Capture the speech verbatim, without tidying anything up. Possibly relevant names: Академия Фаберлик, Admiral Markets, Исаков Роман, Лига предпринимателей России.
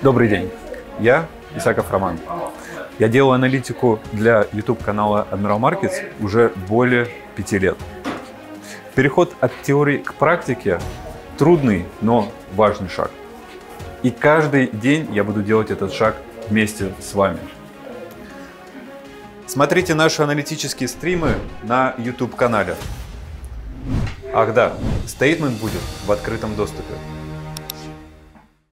Добрый день, я Исаков Роман. Я делаю аналитику для YouTube-канала Admiral Markets уже более пяти лет. Переход от теории к практике – трудный, но важный шаг. И каждый день я буду делать этот шаг вместе с вами. Смотрите наши аналитические стримы на YouTube-канале. Ах да, стейтмент будет в открытом доступе.